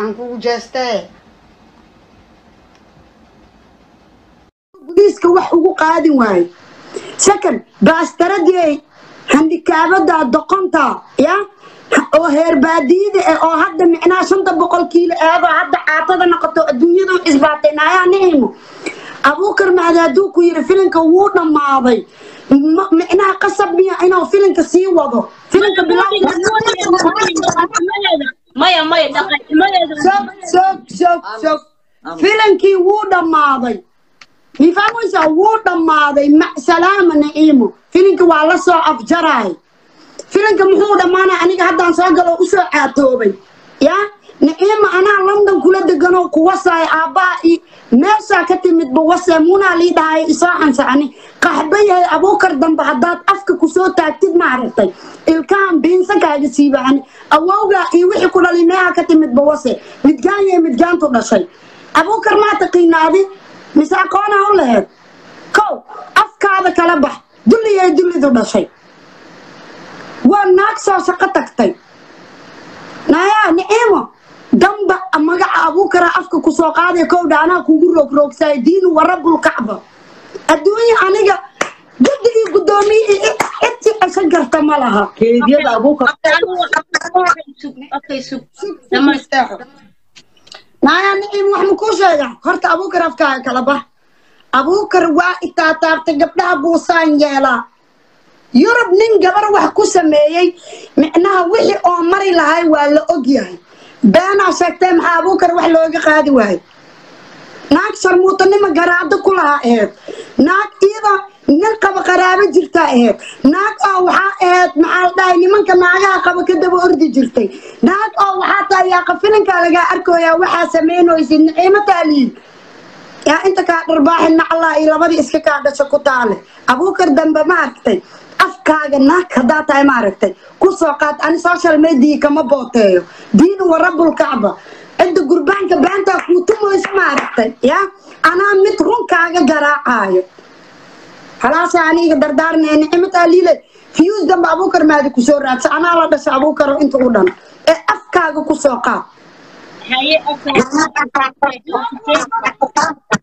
أنكو جاستاي بوليسك وحقوق عادي واي سكن باستردي هندي كابدا دقنتا يا أو هربادي أو هذا معنا شنطة بقول كيلو أبا هذا عطانا نقطو الدنيا ده إثباتنا يعني أبوكر معدادو كوير فيلن كوورنا ماضي معنا قصب مية أنا فيلن كسي وضو فيلن كبلا مايا سب سب سب سب فيلن كيورنا ماضي يفهمون سوورنا ماضي مع سلامة نعيمه فيلن كوالله صو أفجراي فيلن كمحودا ما أنا حتى أنساقله أسرع عتوبي يا نعيم أنا لندن كل دقنو كوساي آبائي ماشى كتمت بوسا منا لي داي إصاحا سعني قحبية أبوكر دم بعضات أفك كسوتا أكتب معرفتي الكام بينسك هاي سيبا عني أولا إيوحي كل اللي ماها كتمت بوسا متجانية متجان طول شيء أبوكر ما تقينا هذه مساقونا هولا هاد كو أفك هذا كلبح دلي يا دلي طول شيء وناقصة شقتكتي نايا نعيمة دمبا مجا أبوكر أفك كسوقادي كود أنا كوروك روك سايدين ورب الكعبة الدنيا أنا جدي قدامي إنتي أشجر تملها كيديد أبوكر لما يستحق نايا نعيمة حمكوشة يا خرت أبوكر أفكار كلبه أبوكر واقتا تقبل أبو سانجيلا يورب نين قبر وحكو سميي معناها وحي أو مري لهاي ولا أوجيهاي بانا شاكتين مع أبوكر وحي لوجي قادي واي ناك شرموطني ما قرابدو كلها إيد ناك إيضا نلقى بقرابة جرتا إيد ناك أوحا إيد مع الدايني منك معاها قبا كدبو أردي جرتي ناك أوحا طاياقا فينك لقا أركو يا وحا سمينو يسين نعيمة تاليل يا أنت كاد رباحي مع الله إلا بدي إسكي كاد شكوتالي أبوكر دنبا ماركتي أفكار ناك هداتا معرفتي كوسوقات أنا سوشيال ميديا كما بوتيو دين ورب الكعبة أنت قربانك بانتا كوتومو معرفتي يا أنا مترون كاغا قراعايو خلاص يعني قدر دارني نعمت قليلة فيوز دم أبوكر مادي كوسورات أنا على بس أبوكر وأنت قدام أفكار كوسوقات هي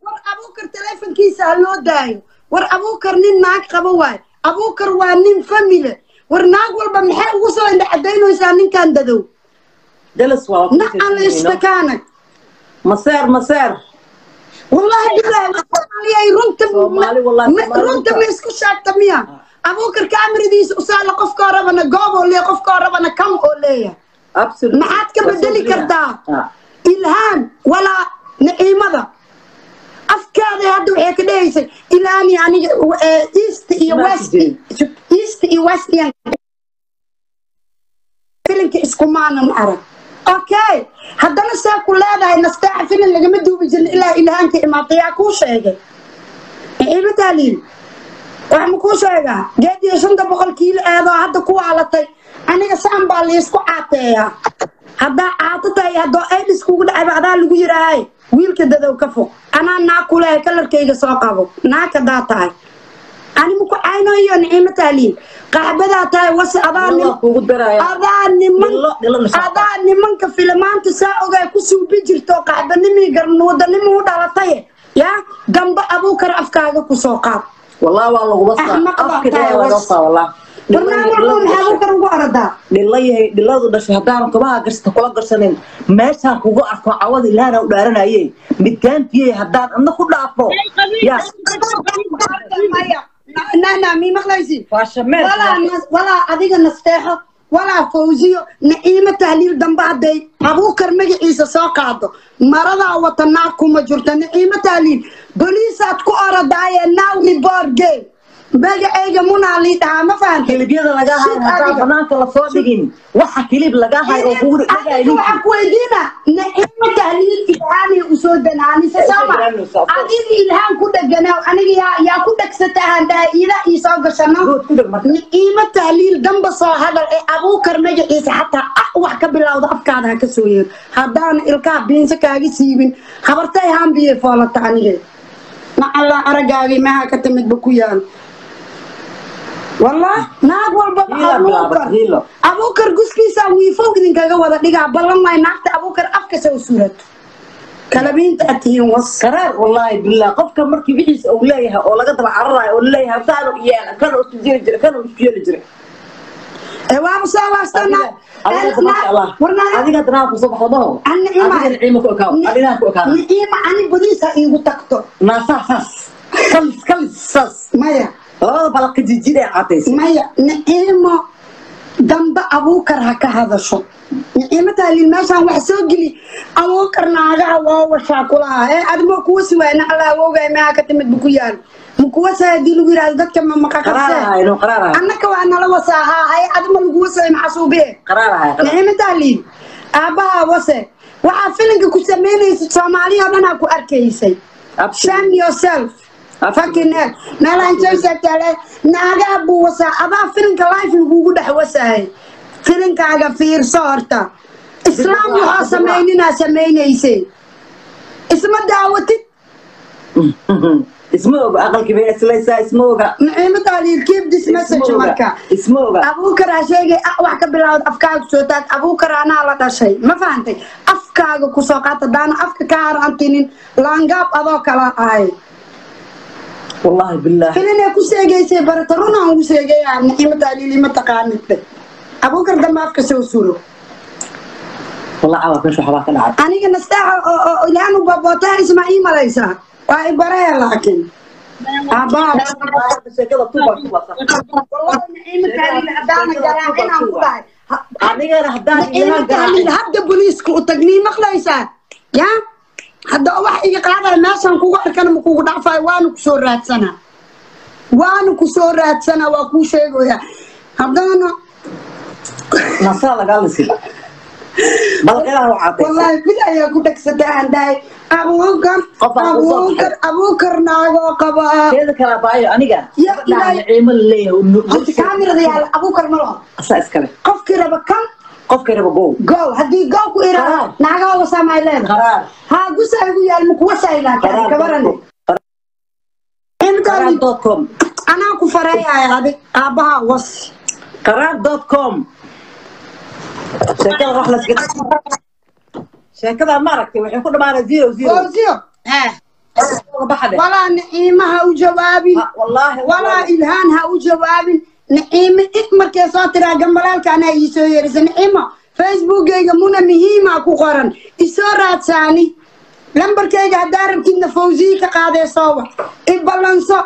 أبوكر تليفون كيس هلو دايو ور أبوكر نين معك قبواي أبوكر وانين فاميلة ورناق والبا محي وصل عند عدينو يسانين كان دادو جلس واقف نقل اشتكانك مسار والله بالله رنت ميسكو شاكتا مياه أبوكر كامري ديس أسالة قف كاربنا قابو ليه قف كاربنا كم أوليه معادك بدلي كرداه إلهان ولا نعيمة ذا أفكار هادو هيك دايسة إلاني يعني إيست إي ويست إيست إي ويست يعني فيلنك إسكومانا معرف أوكي هادا نسا كلها نستاع فيلن اللي جمدو بجن إلا إلهان كإماطيا كوش هيك إيه بتاليل وعم كوش هيك جادي شنطة بقول كيل هذا هادا كو على طي أنا سام بالي إسكو عاطيها هادا عاطتها هادا أي إسكو عبادة اللي جيراي ويل كده وكفو أنا ناكلها كلر كيجي صاقبه ناك داتاي أنا مكو عينه ينعم تعليل قحبة داتاي وس أذاني أذاني من كفيلمان تساء جاي كسو بيجر توقع بنمي قرنو دنمو دارتاي يا جنب أبوكر أفكاره كسوقات والله بس والله برنامجهم هذا كانوا قاردا. لله هذا شهدان كمان قرصت كل قرصين. ماشان كوجا أفهم عوض الله أنا ودارنا يه. متكان فيه هدان أنا خد لأفهم. ياس. نحن مين مخلصين. ولا أديك نستحق ولا فوزيو نعيمة تهليل دم بعدي. أبوكر مجي إيسا ساقعده. مرضى وطنعكم مجرتا نعيمة تهليل. بوليسات كقاردا يناو لبارجي. باقي أيجا منا لي دعاء ما فهمت كلب يدا لقاها هذا بنات الصادقين وح كلب لقاها يقول أنا وعكويدنا نعيم تهليل إلهامي أسود نعاني سامع عديد إلهام كده جناو أنا يا كده ستة هندا إلى إيساق شنو نعيم تهليل جنب صار هذا أبوكر مجد إيش حتى أقوى كبلا وضعف كذا كسوير هذا الكعب بينسك هاي سيبين خبرتي هم بيفعل تاني ما الله أرجعي ما هكتمت بكويان والله ناقول بابا أبوكر قسكي سوي فوق ذنك جوا دقيقة بالله ما ينعت أبوكر أفكس وسورة كلامين تأتيهم وص قرار والله بالله قف كمرك بيجس أوليها ولا قدر عراء أوليها فعلوا إياه كانوا تجيل جري كانوا تجيل جري أيوة مسألة استنى الله ورنا هذه قد ناقص صباح وضهر أنا إما أنا إما كوكاو أنا كوكاو إما أنا بديس إيمو تكتر ما صحص كل صص مايا هذا بلق جديد عطيس مايا نعيمة دم بأبوكر هك هذا شو نعيمة اللي ماشى وحسوق لي أبوكر ناجع واو شاكولا إيه أدم كوس وين على وجه ما كتمت بكويان مكوسة ديلو بيرادك كم مكاكسة قرارها أنا كوانا لا وصاها هاي أدم الكوسة معصوبة قرارها نعيمة اللي أباها وصه وعارفين إنك كسميني سامالي أنا أكو أركيسي Shame yourself. Fucking hell. Now I'm just saying that. Now I got bosa. About feeling life in Google that was say. Feeling I got fear sorta. Islam you have some meaning as a meaning you say. Isma dawati. Ismoga. أقل كبير سلسة إسموغا. نعم تعليل keep this message مكة. إسموغا. أبوك راشيجي أقوى كبلاود أفكار سوتات أبوك رانا على تشي ما فهمتي. كاغو كوساقات دان أفك كار أنتين لانجاب أذاك لا أي والله بالله فينا كوسيجي سبارة ترونا كوسيجي يعني إمتى لي متى قامت أبوك ردم أفك سوسولو والله عارف مش حباك العاد أنا كنا استعى لأنه بابا تاني اسمه إيه ملايسة وأي برايا لكن أبا بس كده طوبة والله إمتى لي أدانا جراحنا كوباي أنا رهدان إيه هبدا بوليسك وتجنين مخليسة يا هدا واحد يجي قاعد الناس هنكو واحد كان مكو ضعفاي وانو كسورات سنة وأكو شيء ويا هبدا أنا نصالة قال سيلا بالقلة وعطيت والله بدأ يقول لك ستان داي أبوكر ناقو قبا كذا كلابايو أنا قال لا عمل ليه ونقول كاميرا ديال أبوكر ملهم أساس كله قف كده بقول هدي جو كيران ناقو وسامايلين قرار ها جوسا يقول المكوسا إلى كبرني قرار.com أنا كفري يا أبي أبها وص قرار.com شكل رحلة كده شكلها مركب ويكون معنا زيرو ها ولا نعيمها وجوابي والله ولا إلهانها وجوابي نعيمة إكمر كيسات راجم بلال كان يسوي رز نعيمة فيسبوك يجمعنا مهمة كقرن إسرات ثاني لمبر كي قاعد دارب كنا فوزي كقاعد يسوي البالانسة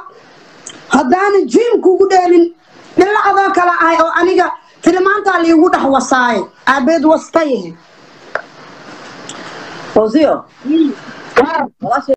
هذان جيم كودين نلا أذاك لا أي أو أنا في المنطقة اللي وده هو صاير عبيد وسطيه فوزيو